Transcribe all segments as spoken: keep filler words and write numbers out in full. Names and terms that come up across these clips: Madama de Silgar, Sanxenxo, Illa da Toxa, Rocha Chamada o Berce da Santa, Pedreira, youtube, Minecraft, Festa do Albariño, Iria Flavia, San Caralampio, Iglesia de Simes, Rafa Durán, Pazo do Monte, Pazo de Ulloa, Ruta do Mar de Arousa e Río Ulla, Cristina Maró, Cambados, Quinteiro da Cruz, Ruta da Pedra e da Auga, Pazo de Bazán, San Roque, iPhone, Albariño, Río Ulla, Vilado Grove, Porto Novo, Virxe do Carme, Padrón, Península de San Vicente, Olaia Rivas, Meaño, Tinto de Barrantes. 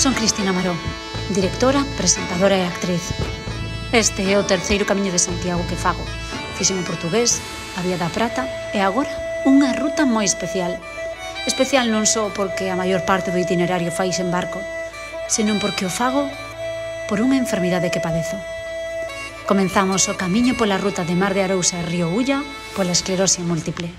Son Cristina Maró, directora, presentadora e actriz. Este é o terceiro Camiño de Santiago que fago. Fixen o portugués, a Vía da Prata e agora unha ruta moi especial. Especial non só porque a maior parte do itinerario fais en barco, senón porque o fago por unha enfermidade que padezo. Comenzamos o camiño pola ruta de Mar de Arousa e Río Ulla pola esclerose múltiple.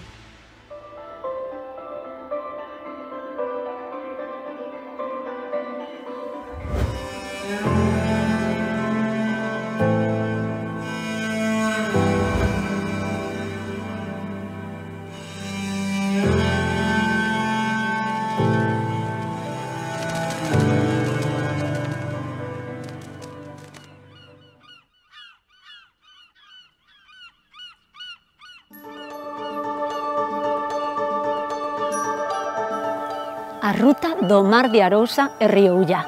A Ruta do Mar de Arousa e Río Ulla.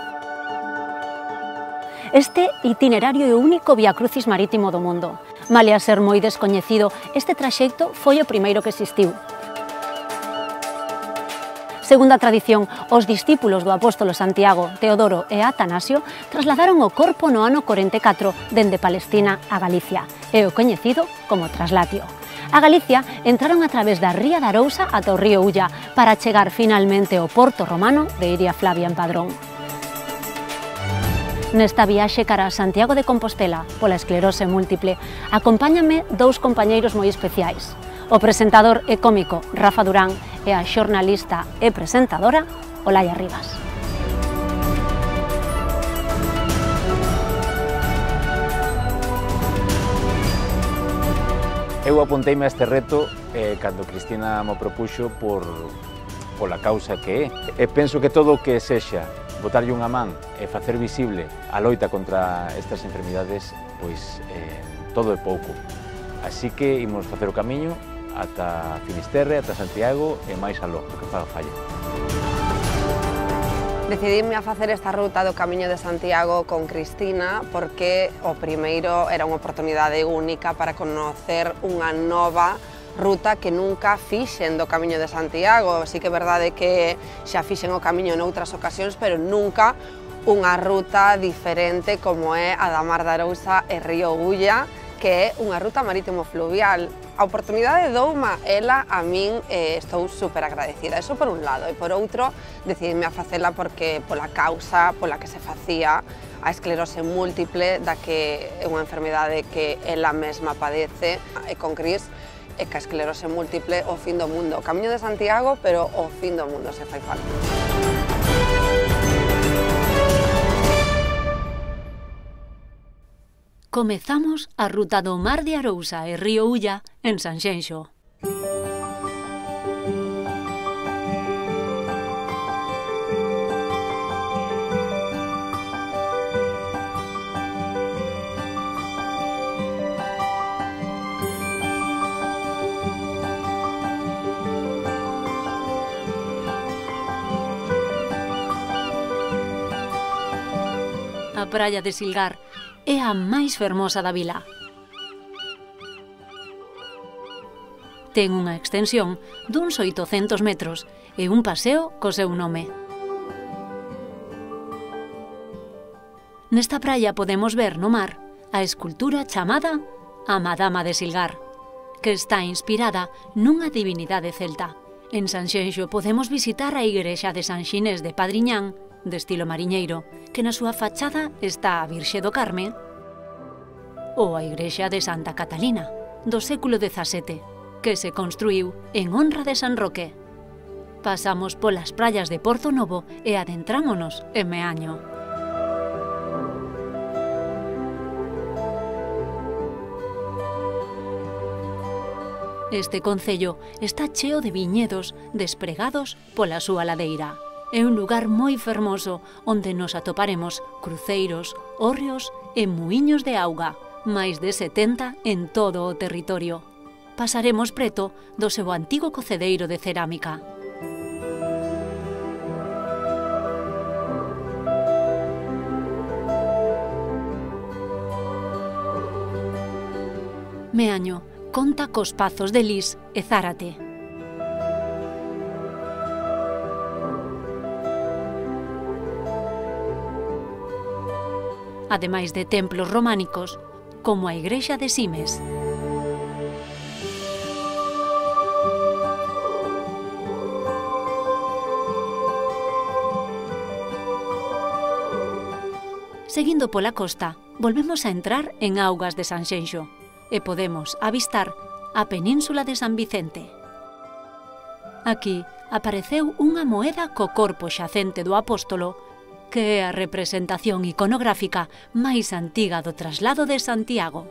Este itinerario é o único viacrucis marítimo do mundo. Malia a ser moi descoñecido, este traxecto foi o primeiro que existiu. Segundo a tradición, os discípulos do apóstolo Santiago, Teodoro e Atanasio trasladaron o corpo no ano corenta e catro dende Palestina a Galicia, e o coñecido como traslatio. A Galicia entraron a través da Ría da Arousa ata o Río Ulla para chegar finalmente ao porto romano de Iria Flavia en Padrón. Nesta viaxe cara a Santiago de Compostela pola esclerose múltiple acompáñame dous compañeiros moi especiais. O presentador e cómico Rafa Durán e a xornalista e presentadora Olaia Rivas. Eu apunteime a este reto eh, cando Cristina me propuxo por, pola causa que é. E penso que todo o que sexa botarlle unha man e facer visible a loita contra estas enfermidades, pois eh, todo é pouco. Así que imos facer o camiño ata Finisterre, ata Santiago e máis aló, o que faga falla. Decidime a facer esta ruta do Camiño de Santiago con Cristina porque o primeiro era unha oportunidade única para conocer unha nova ruta que nunca fixen do Camiño de Santiago. Sí que é verdade que xa fixen o camiño noutras ocasións, pero nunca unha ruta diferente como é a da Mar de Arousa e Río Ulla, que é unha ruta marítimo fluvial. A oportunidade douma, ela a min eh, estou super agradecida, eso por un lado, e por outro, decidime a facela porque pola causa pola que se facía a esclerose múltiple, da que é unha enfermidade que ela mesma padece, e con Cris, e que a esclerose múltiple o fin do mundo. O Camiño de Santiago, pero o fin do mundo se fai falta. Comezamos a Ruta do Mar de Arousa e Río Ulla en Sanxenxo. A praia de Silgar é a máis fermosa da vila. Ten unha extensión duns oitocentos metros e un paseo co seu nome. Nesta praia podemos ver no mar a escultura chamada a Madama de Silgar, que está inspirada nunha divinidade celta. En Sanxenxo podemos visitar a Iglesia de San Xines de Padriñán, de estilo mariñeiro, que na súa fachada está a Virxe do Carme ou a Igrexa de Santa Catalina, do século dezasete, que se construiu en honra de San Roque. Pasamos polas praias de Porto Novo e adentrámonos en Meaño. Este concello está cheo de viñedos despregados pola súa ladeira. É un lugar moi fermoso, onde nos atoparemos cruceiros, hórreos e muíños de auga, máis de setenta en todo o territorio. Pasaremos preto do seu antigo cocedeiro de cerámica. Meaño conta cos pazos de Lis e Zárate. ademais de templos románicos, como a Iglesia de Simes. Seguindo pola costa, volvemos a entrar en Augas de Sanxenxo e podemos avistar a Península de San Vicente. Aquí apareceu unha moeda co corpo xacente do apóstolo, que é a representación iconográfica máis antiga do traslado de Santiago.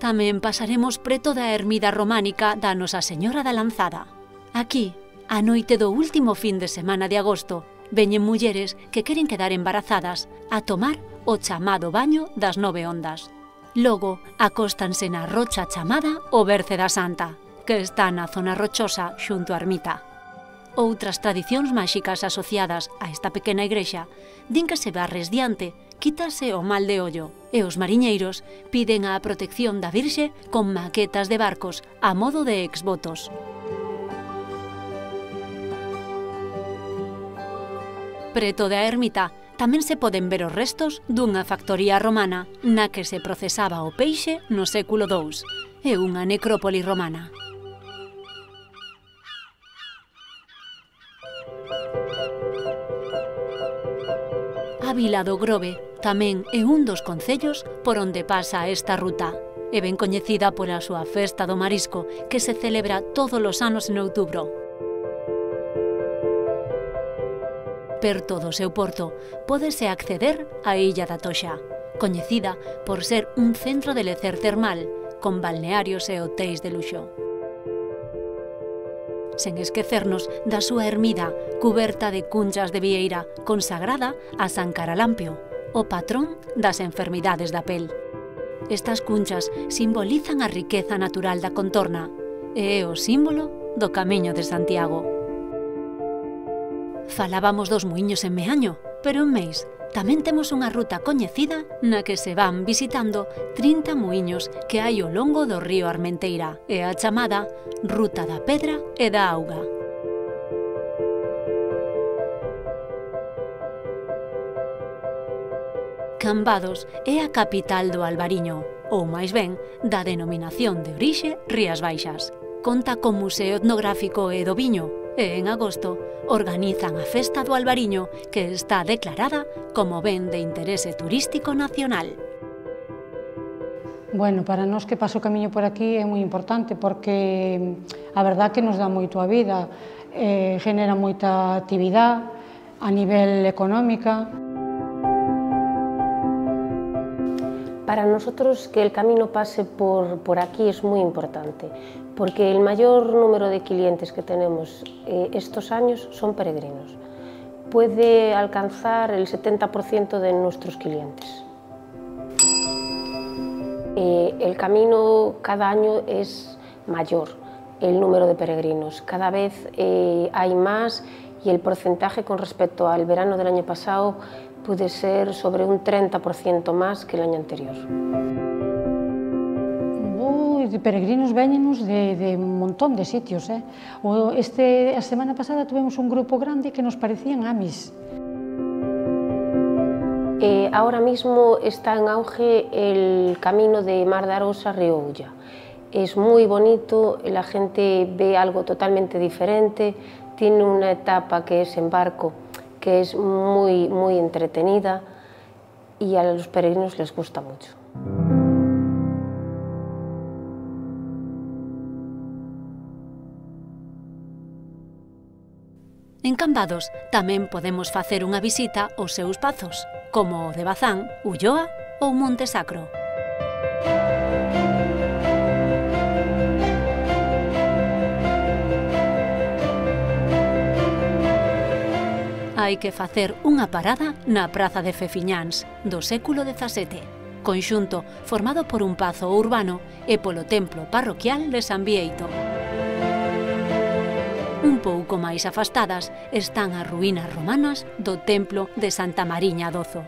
Tamén pasaremos preto da ermida románica da Nosa Señora da Lanzada. Aquí, a noite do último fin de semana de agosto, veñen mulleres que queren quedar embarazadas a tomar o chamado baño das nove ondas. Logo, acóstanse na Rocha Chamada o Berce da Santa, que está na zona rochosa xunto á ermita. Outras tradicións máxicas asociadas a esta pequena igrexa din que se barres diante, quítase o mal de ollo, e os mariñeiros piden a protección da Virxe con maquetas de barcos a modo de exvotos. Preto da ermita tamén se poden ver os restos dunha factoría romana na que se procesaba o peixe no século segundo e unha necrópoli romana. A Vilado Grove tamén é un dos concellos por onde pasa esta ruta e ben coñecida pola súa Festa do Marisco que se celebra todos os anos en outubro. Perto do seu porto, pódese acceder á Illa da Toxa, coñecida por ser un centro de lecer termal, con balnearios e hotéis de luxo. Sen esquecernos da súa ermida, cuberta de cunchas de vieira, consagrada a San Caralampio, o patrón das enfermidades da pel. Estas cunchas simbolizan a riqueza natural da contorna e é o símbolo do Camiño de Santiago. Falábamos dos muíños en Meaño, pero en Meis tamén temos unha ruta coñecida na que se van visitando trinta muíños que hai ao longo do río Armenteira, e a chamada Ruta da Pedra e da Auga. Cambados é a capital do Albariño, ou máis ben, da denominación de orixe Rías Baixas. Conta con museo etnográfico e do viño, e en agosto organizan a Festa do Albariño, que está declarada como ben de interese turístico nacional. Bueno, para nós que paso o camiño por aquí é moi importante porque a verdad que nos dá moito a vida, eh, genera moita actividade a nivel económica. Para nosotros que el camino pase por, por aquí es muy importante, porque el mayor número de clientes que tenemos eh, estos años son peregrinos. Puede alcanzar el setenta por ciento de nuestros clientes. Eh, el camino cada año es mayor, el número de peregrinos. Cada vez eh, hay más y el porcentaje con respecto al verano del año pasado puede ser sobre un treinta por ciento más que el año anterior. Oh, de peregrinos véñenos de, de un montón de sitios. Eh. O este, a semana pasada tuvimos un grupo grande que nos parecían amis. Eh, ahora mismo está en auge el camino de Mar de Arousa, Río Ulla. Es muy bonito, la gente ve algo totalmente diferente, tiene una etapa que es en barco, que es muy, muy entretenida y a los peregrinos les gusta mucho. En Cambados tamén podemos facer unha visita aos seus pazos, como o de Bazán, Ulloa ou Monte Sacro. Hai que facer unha parada na Praza de Fefiñáns, do século dezasete, conxunto formado por un pazo urbano e polo templo parroquial de San Bieito. Un pouco máis afastadas están as ruínas romanas do templo de Santa Mariña Dozo,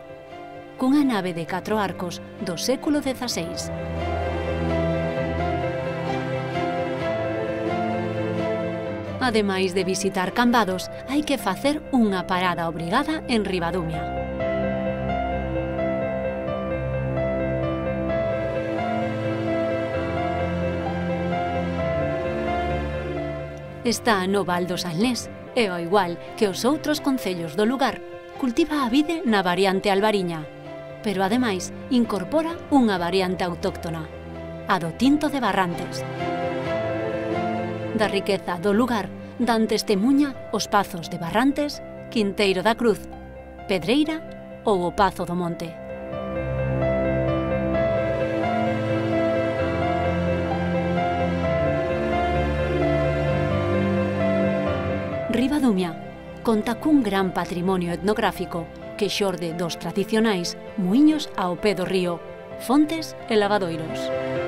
cunha nave de catro arcos do século dezaseis. Ademais de visitar Cambados, hai que facer unha parada obrigada en Ribadumia. está no Val do Salnés, e ao igual que os outros concellos do lugar, cultiva a vide na variante albariña, pero ademais incorpora unha variante autóctona, a do tinto de Barrantes. Da riqueza do lugar dan testemunha os pazos de Barrantes, Quinteiro da Cruz, Pedreira ou o Pazo do Monte. Ribadumia conta cun gran patrimonio etnográfico que xorde dos tradicionais muíños ao pé do río, fontes e lavadoiros.